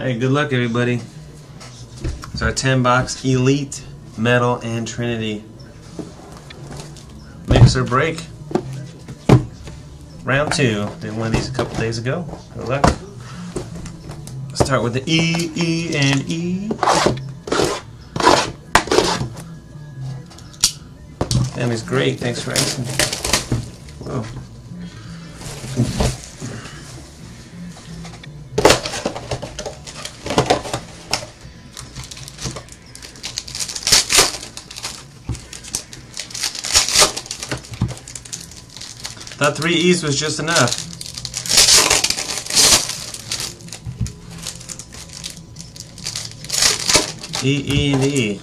Hey, good luck, everybody. It's our 10-box Elite, Metal, and Trinity. Mix or break. Round 2. Did one of these a couple days ago. Good luck. Let's start with the E, and E. Damn, he's great. Thanks for asking. Whoa. Thought 3 E's was just enough. E, and E.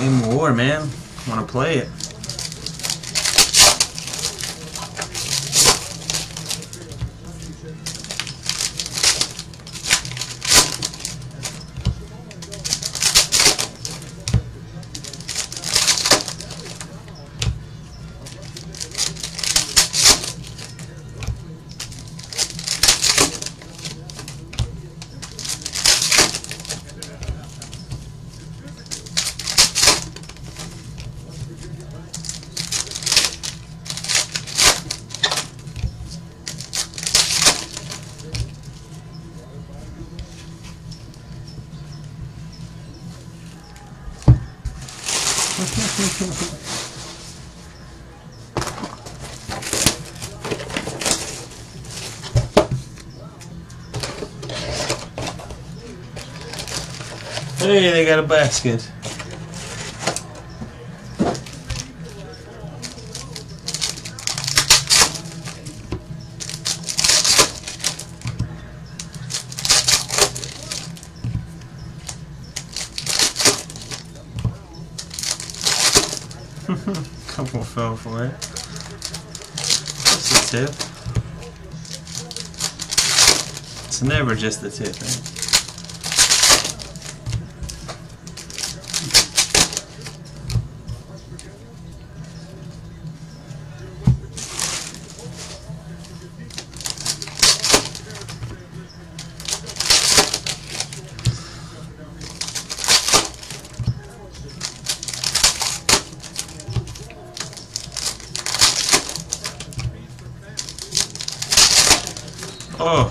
Game of War, man. Want to play it. Hey, they got a basket. Couple fell for it. That's the tip. It's never just the tip, eh? Oh.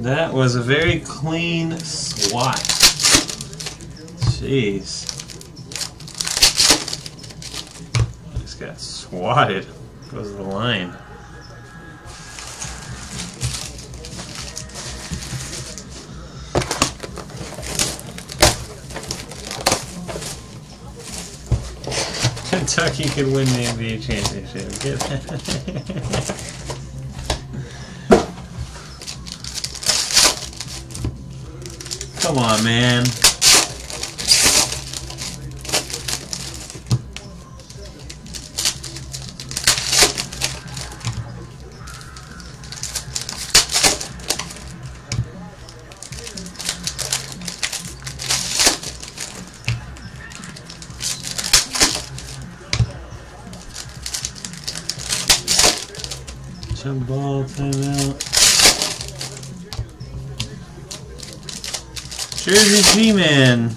That was a very clean swat. Jeez. Just got swatted. Goes the line. Kentucky could win the NBA championship. Get that. Come on, man. Jump ball, timeout. Jersey G-Man.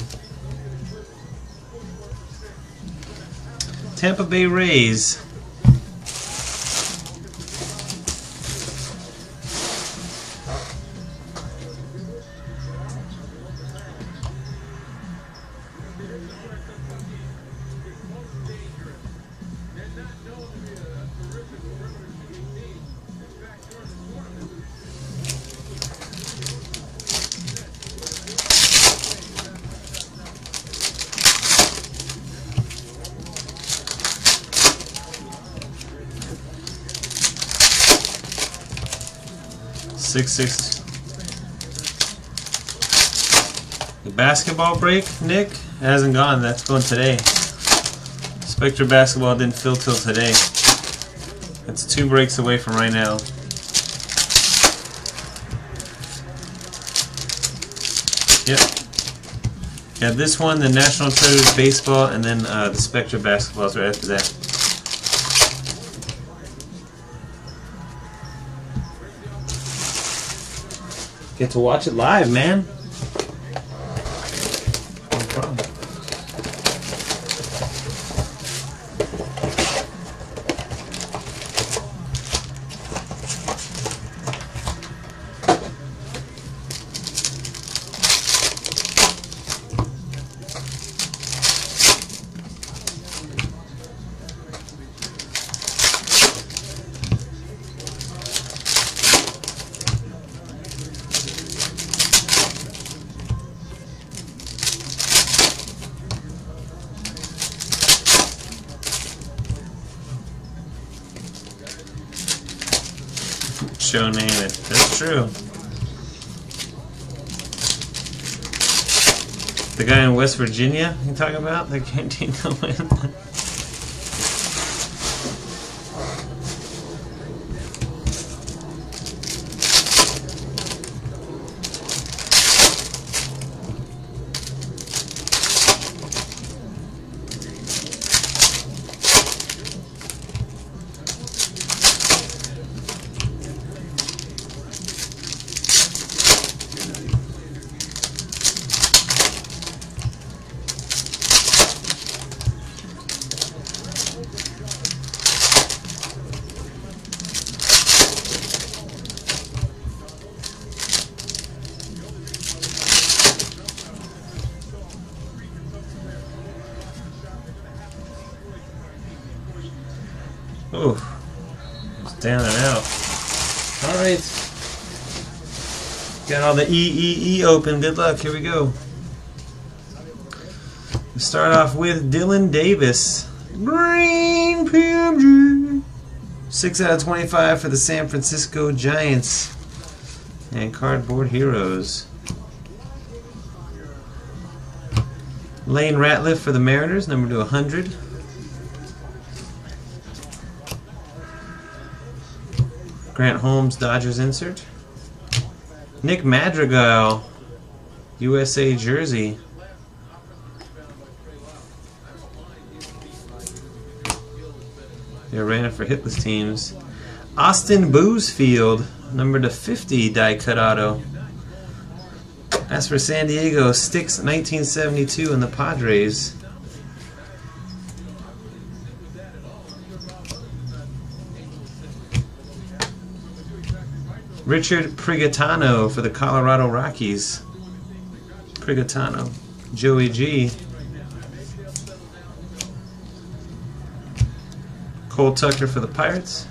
Tampa Bay Rays. The basketball break, Nick, hasn't gone. That's going today. Spectre basketball didn't fill till today. That's 2 breaks away from right now. Yep. Got this one, the National Treasures baseball, and then the Spectre basketballs right after that. Get to watch it live, man. No problem. Show name it. That's true. The guy in West Virginia you talking about? That guaranteed to win. Ooh, it's down and out. Alright. Got all the EEE open. Good luck. Here we go. We start off with Dylan Davis. Green PMG. 6/25 for the San Francisco Giants. And Cardboard Heroes. Lane Ratliff for the Mariners, number to 100. Grant Holmes, Dodgers insert. Nick Madrigal, USA jersey. They ran it for hitless teams. Austin Boozfield, number to 50, die cut auto. As for San Diego, Sticks 1972 in the Padres. Richard Prigatano for the Colorado Rockies. Prigatano. Joey G. Cole Tucker for the Pirates.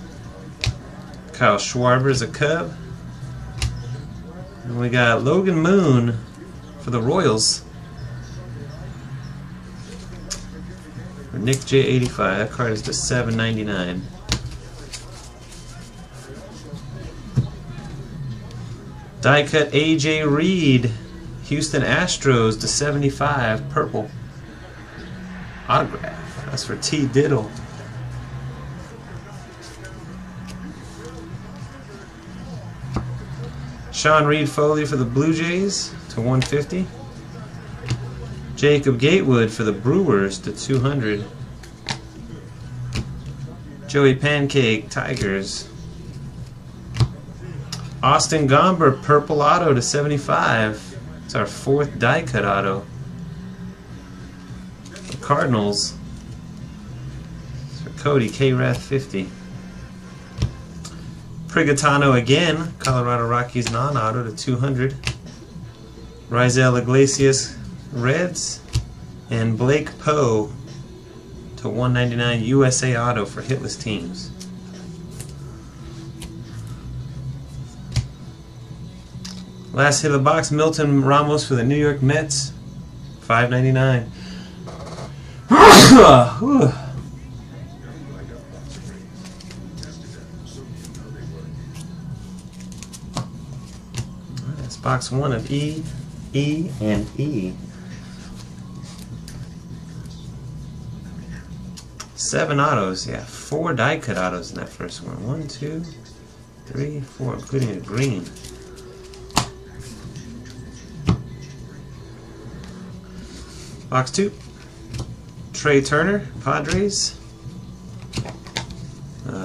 Kyle Schwarber is a Cub. And we got Logan Moon for the Royals. For Nick J85. That card is just $7.99. Die cut AJ Reed, Houston Astros to 75, purple. Autograph, that's for T. Diddle. Sean Reed Foley for the Blue Jays to 150. Jacob Gatewood for the Brewers to 200. Joey Pancake, Tigers. Austin Gomber, purple auto to 75. It's our fourth die cut auto. The Cardinals. It's for Cody K-Rath 50. Prigatano again. Colorado Rockies non-auto to 200. Rizel Iglesias Reds. And Blake Poe to 199 USA auto for hitless teams. Last hit of the box, Milton Ramos for the New York Mets, $5.99. That's box one of E, E, and E. 7 autos, yeah, 4 die cut autos in that first one. 1, 2, 3, 4, including a green. Box 2, Trey Turner, Padres.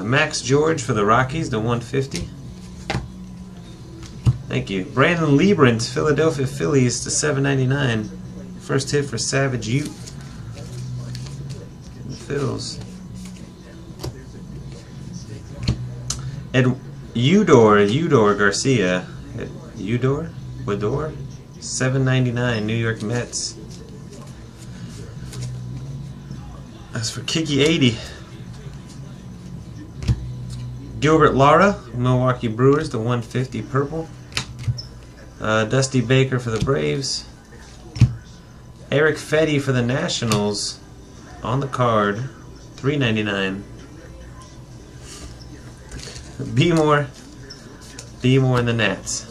Max George for the Rockies, the 150. Thank you. Brandon Liebrandt, Philadelphia Phillies, to 799. First hit for Savage Ute. The Phils. Udor Garcia. Udor? 799, New York Mets. That's for Kiki 80. Gilbert Lara, Milwaukee Brewers, the 150 purple. Dusty Baker for the Braves. Eric Fetty for the Nationals on the card, $3.99. B-more in the Nats.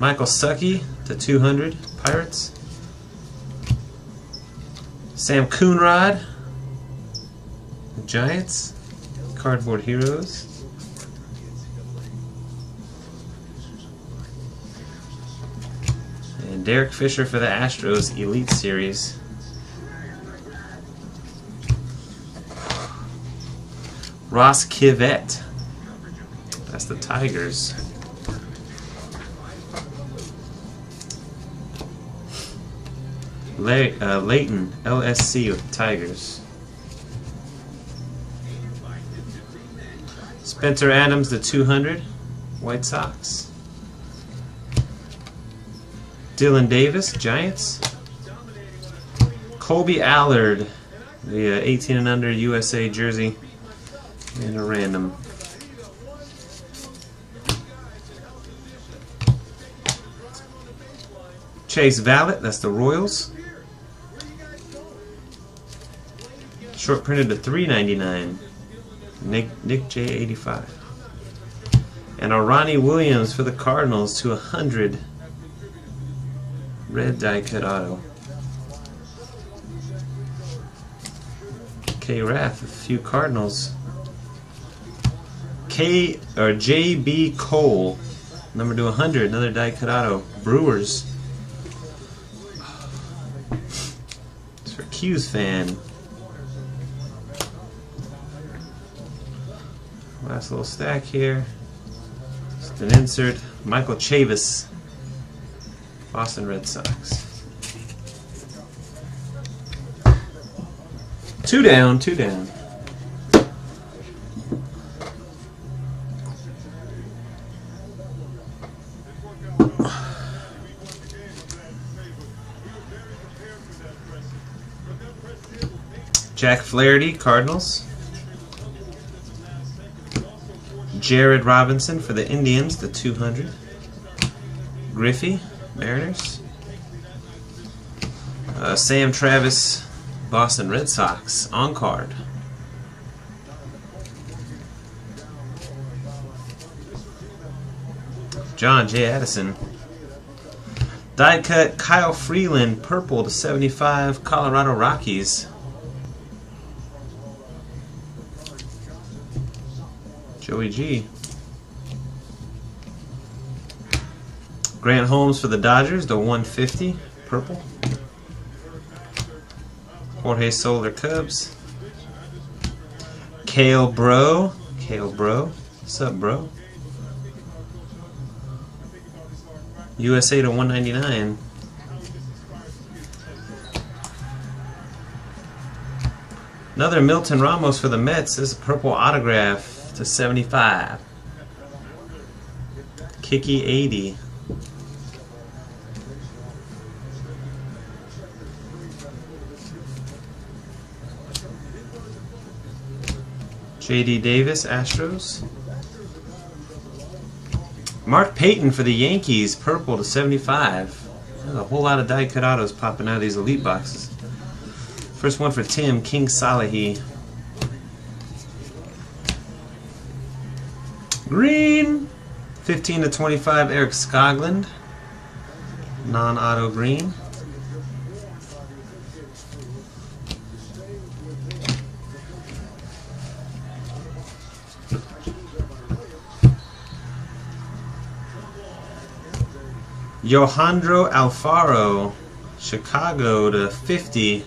Michael Suckey to 200 Pirates. Sam Coonrod, the Giants, Cardboard Heroes. And Derek Fisher for the Astros Elite Series. Ross Kivett, that's the Tigers. Leighton, LSC with the Tigers. Spencer Adams, the 200, White Sox. Dylan Davis, Giants. Colby Allard, the 18 and under USA jersey, and a random. Chase Vallett, that's the Royals. Short printed to $3.99. Nick J85. And Arani Williams for the Cardinals to 100. Red die cut auto. K-Rath, a few Cardinals. JB Cole, number to 100. Another die cut auto. Brewers. It's for Q's fan. Last little stack here. Just an insert. Michael Chavis, Boston Red Sox. 2 down. Jack Flaherty, Cardinals. Jared Robinson for the Indians, the 200. Griffey, Mariners. Sam Travis, Boston Red Sox, on card. John J. Addison. Die cut Kyle Freeland, purple to 75, Colorado Rockies. Joey G. Grant Holmes for the Dodgers, the 150, purple. Jorge Soler, Cubs. Kale Bro, what's up, bro? USA to 199. Another Milton Ramos for the Mets. This is a purple autograph to 75. Kiki 80. JD Davis, Astros. Mark Payton for the Yankees, purple to 75. There's a whole lot of die cut autos popping out of these elite boxes. First one for Tim, King Salahi. Green, 15 to 25, Eric Skoglund, non-auto green. Yohandro Alfaro, Chicago to 50.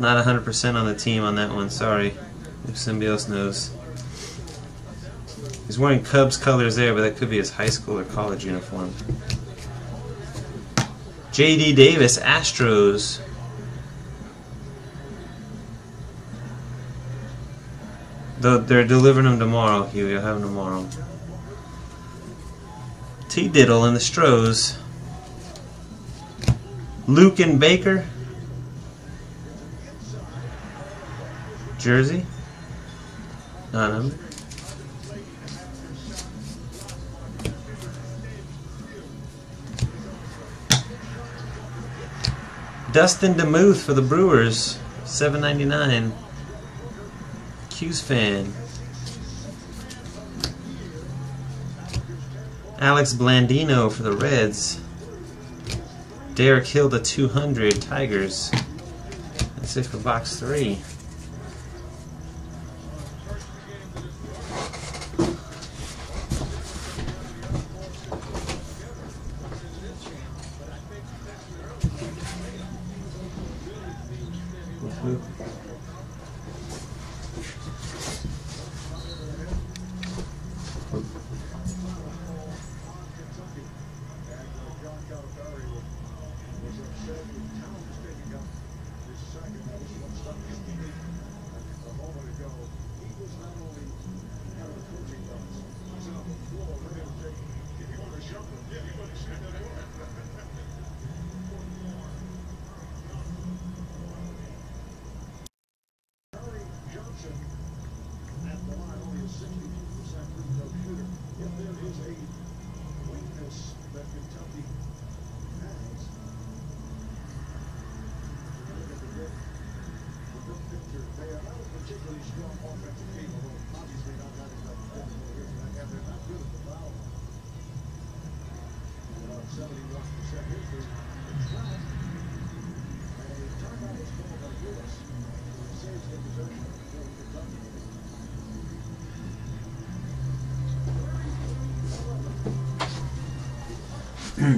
Not 100% on the team on that one, sorry. If somebody else knows. He's wearing Cubs colors there, but that could be his high school or college uniform. JD Davis, Astros. They're delivering him tomorrow, Hugh. You'll have him tomorrow. T. Diddle and the Stros. Luke and Baker. Jersey. Not him. Dustin DeMuth for the Brewers. $7.99. Q's fan. Alex Blandino for the Reds. Derek Hill to 200, Tigers. That's it for box 3.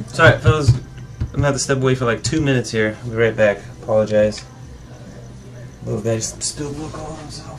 Sorry, fellas, I'm going to have to step away for like 2 minutes here. I'll be right back. Apologize. Little guy just spilled milk all on himself.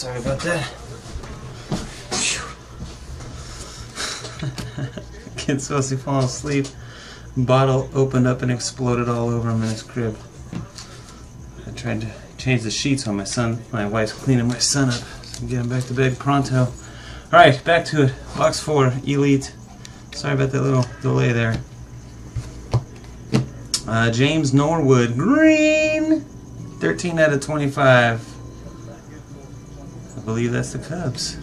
Sorry about that. Kid's supposed to fall asleep. Bottle opened up and exploded all over him in his crib. I tried to change the sheets on my son. My wife's cleaning my son up. So get him back to bed pronto. All right, back to it. Box 4, Elite. Sorry about that little delay there. James Norwood, green, 13 out of 25. I believe that's the Cubs.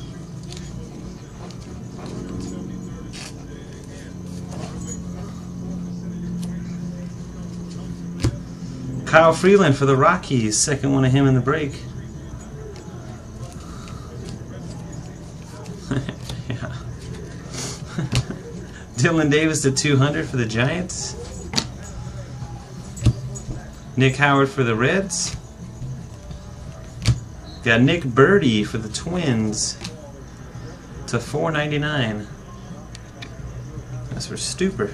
Kyle Freeland for the Rockies, second one of him in the break. Yeah. Dylan Davis to 200 for the Giants. Nick Howard for the Reds. Got Nick Birdie for the Twins to 499. That's for Stuper.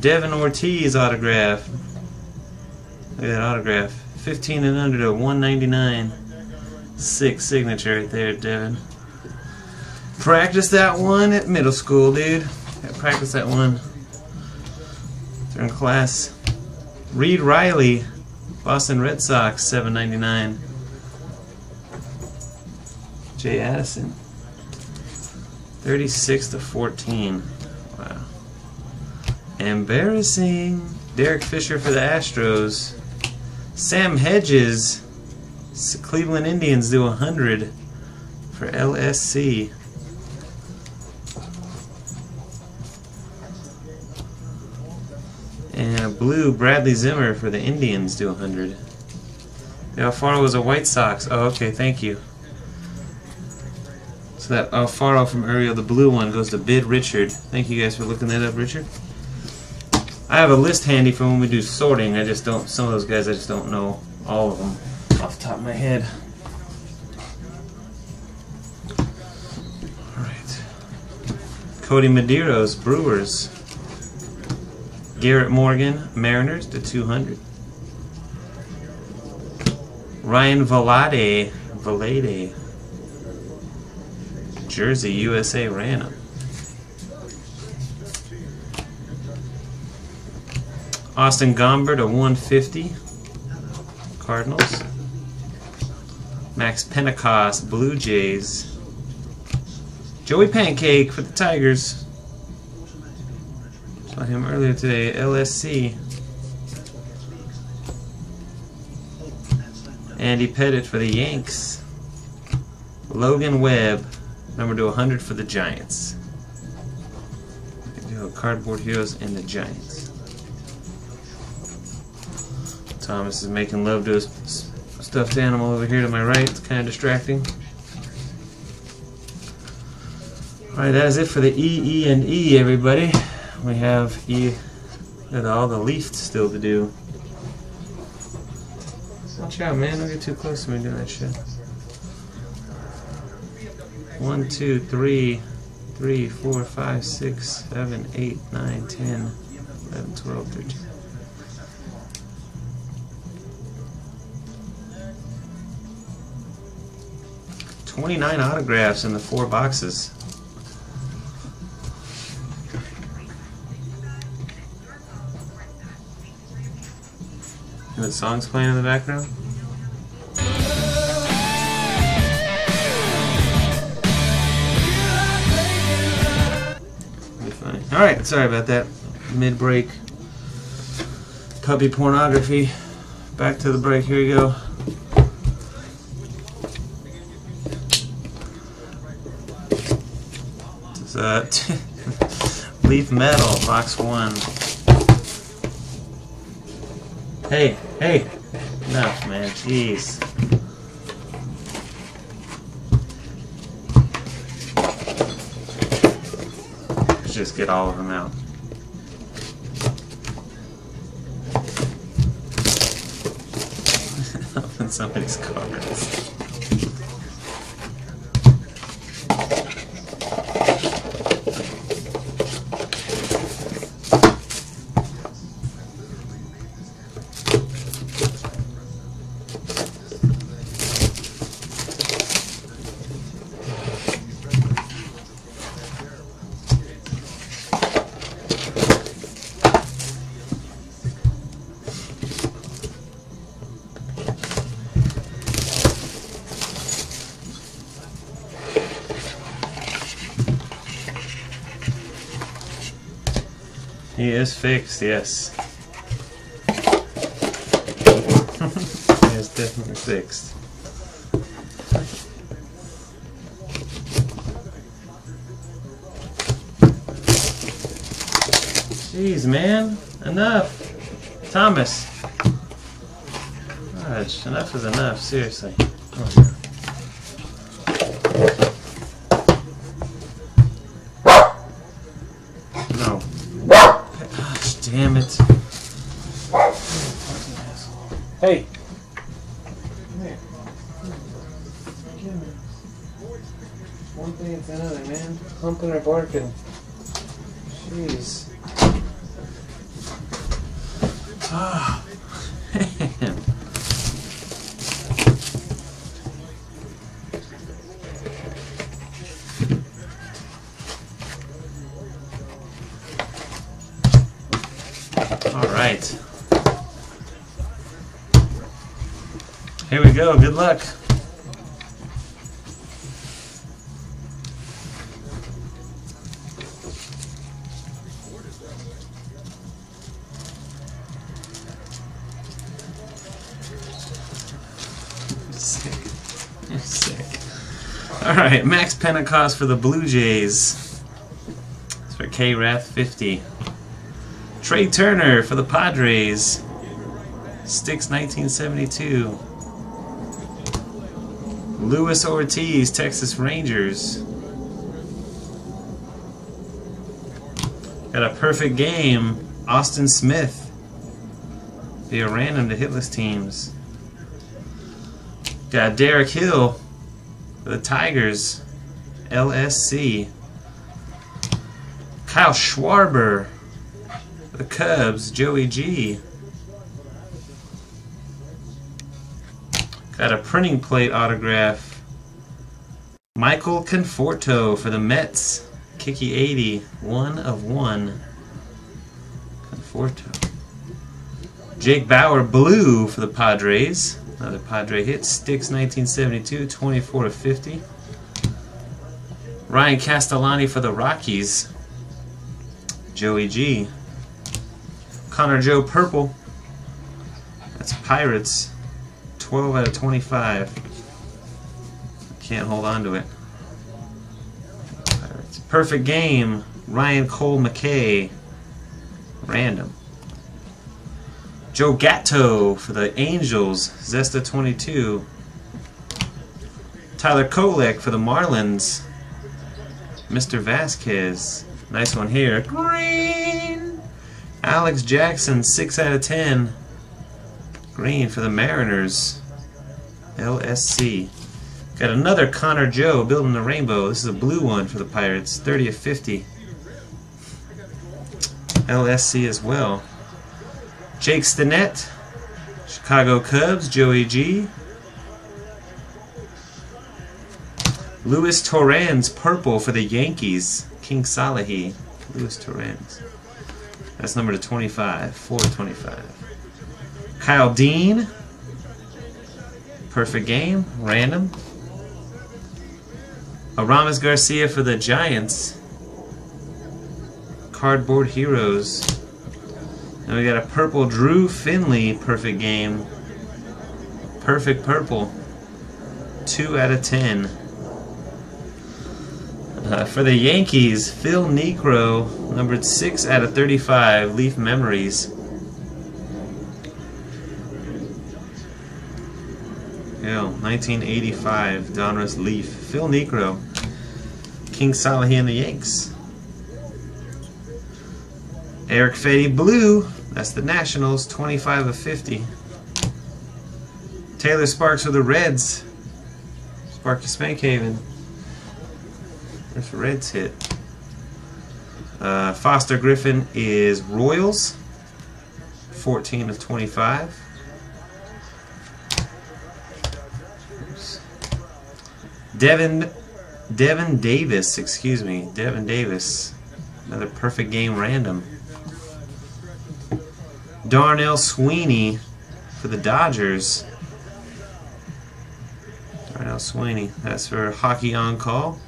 Devin Ortiz autograph. Look at that autograph. 15 and under to 199. Sick signature right there, Devin. Practiced that one at middle school, dude. I practiced that one during class. Reed Riley, Boston Red Sox, 799. Jay Addison, 36 to 14. Wow. Embarrassing. Derek Fisher for the Astros. Sam Hedges, Cleveland Indians do 100 for LSC. And a blue Bradley Zimmer for the Indians do 100. The Alfaro was a White Sox. Oh, okay, thank you. So that Alfaro from Ariel, the blue one, goes to Bid Richard. Thank you guys for looking that up, Richard. I have a list handy for when we do sorting. I just don't, some of those guys I just don't know all of them off the top of my head. Alright. Cody Medeiros, Brewers. Garrett Morgan, Mariners to 200. Ryan Valade, Jersey, USA, Random. Austin Gomber to 150, Cardinals. Max Pentecost, Blue Jays. Joey Pancake for the Tigers. Saw him earlier today, LSC. Andy Pettitte for the Yanks. Logan Webb, number to 100 for the Giants. I can do a Cardboard Heroes and the Giants. Thomas is making love to his stuffed animal over here to my right. It's kind of distracting. Alright, that is it for the E, and E, everybody. We have E, all the leaf still to do. Watch out, man. Don't get too close to me doing that shit. 1, 2, 3, 3, 4, 5, 6, 7, 8, 9, 10, 11, 12, 13. $29 autographs in the 4 boxes. And the song's playing in the background. Be funny. All right, sorry about that. Mid-break puppy pornography. Back to the break. Here we go. Leaf Metal, box 1. Hey, hey! Enough, man. Jeez. Let's just get all of them out. Open somebody's cards. He is fixed, yes. He is definitely fixed. Jeez, man. Enough. Thomas. Gosh, enough is enough, seriously. Oh. No. Gosh, damn it. Hey. Come here. Come here. One thing it's another, man. Humping or barking. Jeez. Ah, man. All right. Here we go. Good luck. Alright, Max Pentecost for the Blue Jays. That's for K-Rath, 50. Trey Turner for the Padres. Sticks, 1972. Luis Ortiz, Texas Rangers. Got a perfect game. Austin Smith. Via random to hitless teams. Got Derek Hill. The Tigers, LSC. Kyle Schwarber, the Cubs, Joey G. Got a printing plate autograph. Michael Conforto for the Mets, Kiki 80, 1 of 1. Conforto. Jake Bauer, blue for the Padres. Another Padre hit. Sticks, 1972, 24 to 50. Ryan Castellani for the Rockies. Joey G. Connor Joe Purple. That's Pirates. 12 out of 25. Can't hold on to it. Pirates. Perfect game. Ryan Cole McKay. Random. Joe Gatto for the Angels, Zesta 22. Tyler Kolek for the Marlins, Mr. Vasquez. Nice one here. Green! Alex Jackson, 6 out of 10. Green for the Mariners, LSC. Got another Connor Joe building the rainbow. This is a blue one for the Pirates, 30 of 50. LSC as well. Jake Stinnett, Chicago Cubs, Joey G. Luis Torrens, purple for the Yankees, King Salahi, Luis Torrens. That's number to 25, 425. Kyle Dean, perfect game, random. Ramos Garcia for the Giants, Cardboard Heroes. And we got a purple Drew Finley, perfect game. Perfect purple. 2 out of 10. For the Yankees, Phil Necro, numbered 6 out of 35, Leaf Memories. Yeah, 1985, Donruss Leaf. Phil Necro, King Salahi and the Yanks. Eric Fetty, blue. That's the Nationals, 25 of 50. Taylor Sparks for the Reds. Sparky Spankhaven. First Reds hit. Foster Griffin is Royals, 14 of 25. Oops. Devin Davis, excuse me. Devin Davis. Another perfect game random. Darnell Sweeney for the Dodgers. Darnell Sweeney, that's for Hockey On Call.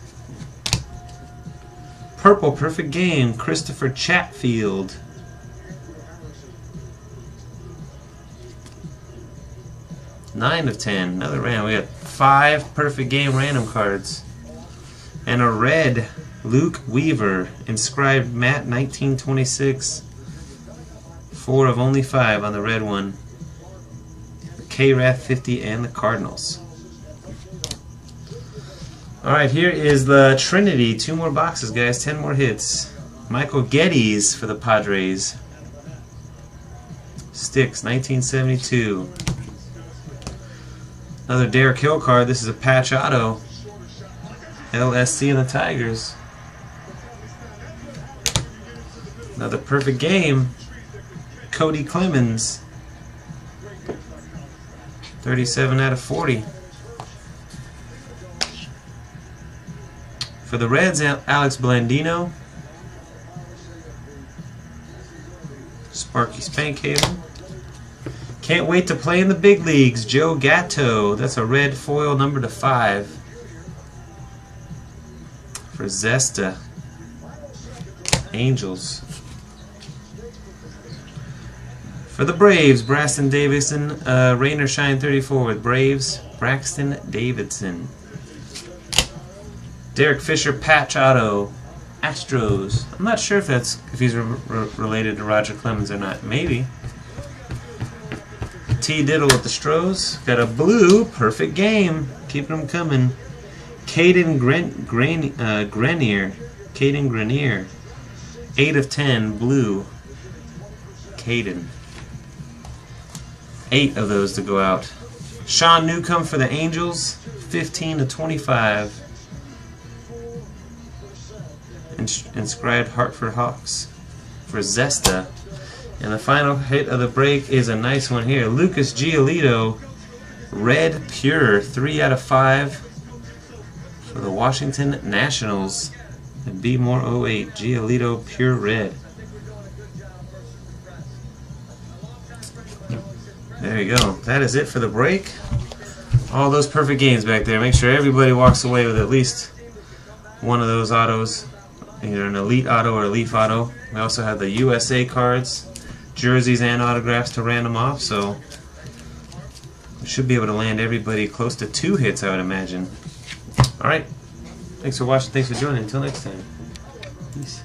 Purple, perfect game, Christopher Chatfield, 9 of 10. Another random. We got 5 perfect game random cards. And a red Luke Weaver, inscribed Matt 1926. 4 of only 5 on the red one. K-Rath 50 and the Cardinals. Alright, here is the Trinity. 2 more boxes, guys. 10 more hits. Michael Geddes for the Padres. Sticks, 1972. Another Derek Hill card. This is a patch auto. LSC and the Tigers. Another perfect game. Cody Clemens. 37 out of 40. For the Reds, Alex Blandino. Sparky Spankhaven. Can't wait to play in the big leagues. Joe Gatto. That's a red foil number to 5. For Zesta. Angels. For the Braves, Braxton Davidson, Rain or Shine 34 with Braves, Braxton Davidson. Derek Fisher, patch auto, Astros. I'm not sure if he's related to Roger Clemens or not. Maybe. T. Diddle with the Stros. Got a blue, perfect game. Keeping them coming. Caden Grenier. Caden Grenier. 8 of 10, blue. Caden. 8 of those to go out. Sean Newcomb for the Angels, 15 to 25. Inscribed Hartford Hawks for Zesta. And the final hit of the break is a nice one here. Lucas Giolito, red pure, 3 out of 5 for the Washington Nationals. And B more 08, Giolito pure red. There you go. That is it for the break. All those perfect games back there. Make sure everybody walks away with at least one of those autos, either an Elite Auto or a Leaf Auto. We also have the USA cards, jerseys, and autographs to random off, so we should be able to land everybody close to 2 hits, I would imagine. All right. Thanks for watching. Thanks for joining. Until next time. Peace.